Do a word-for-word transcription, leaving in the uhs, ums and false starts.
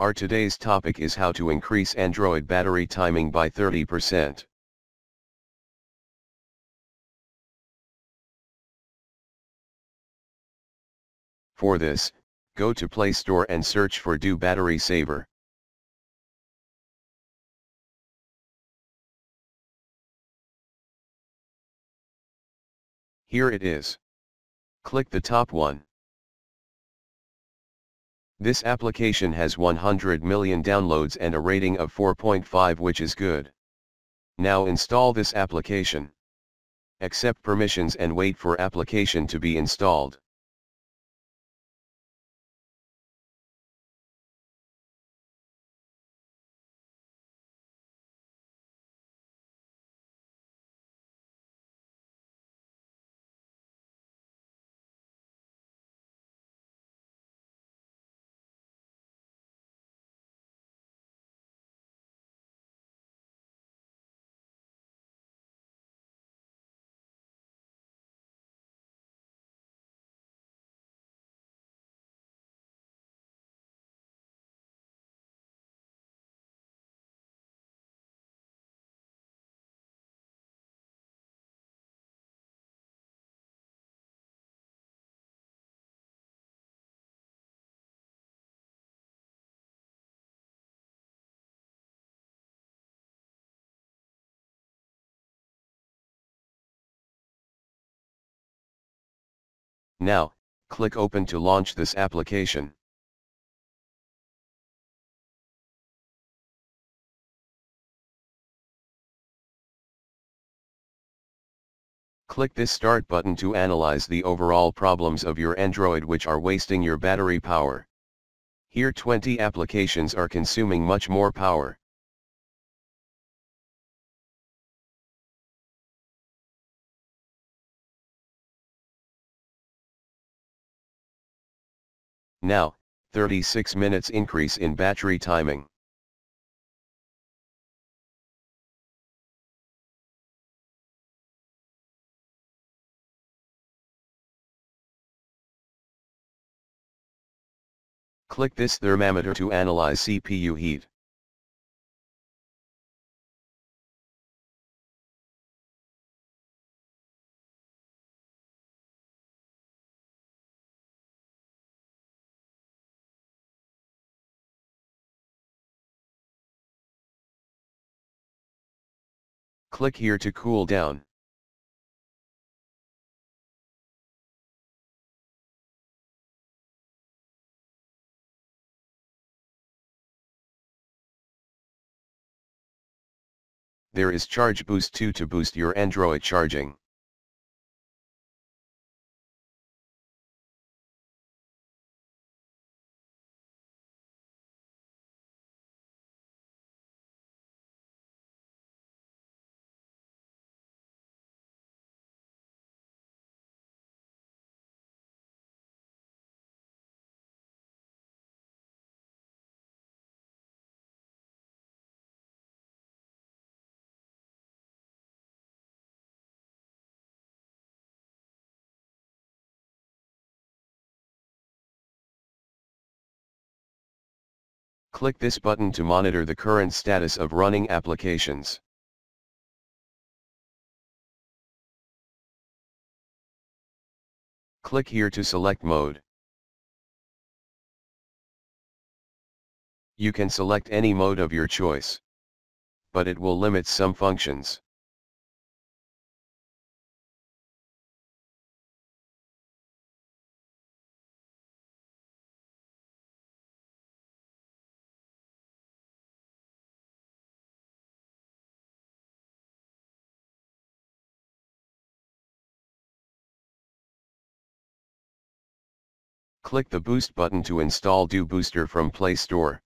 Our today's topic is how to increase Android battery timing by thirty percent. For this, go to Play Store and search for Do Battery Saver. Here it is. Click the top one. This application has one hundred million downloads and a rating of four point five, which is good. Now install this application. Accept permissions and wait for application to be installed. Now, click Open to launch this application. Click this Start button to analyze the overall problems of your Android which are wasting your battery power. Here twenty applications are consuming much more power. Now, thirty-six minutes increase in battery timing. Click this thermometer to analyze C P U heat. Click here to cool down. There is Charge Boost two to boost your Android charging. Click this button to monitor the current status of running applications. Click here to select mode. You can select any mode of your choice, but it will limit some functions. Click the Boost button to install Do Booster from Play Store.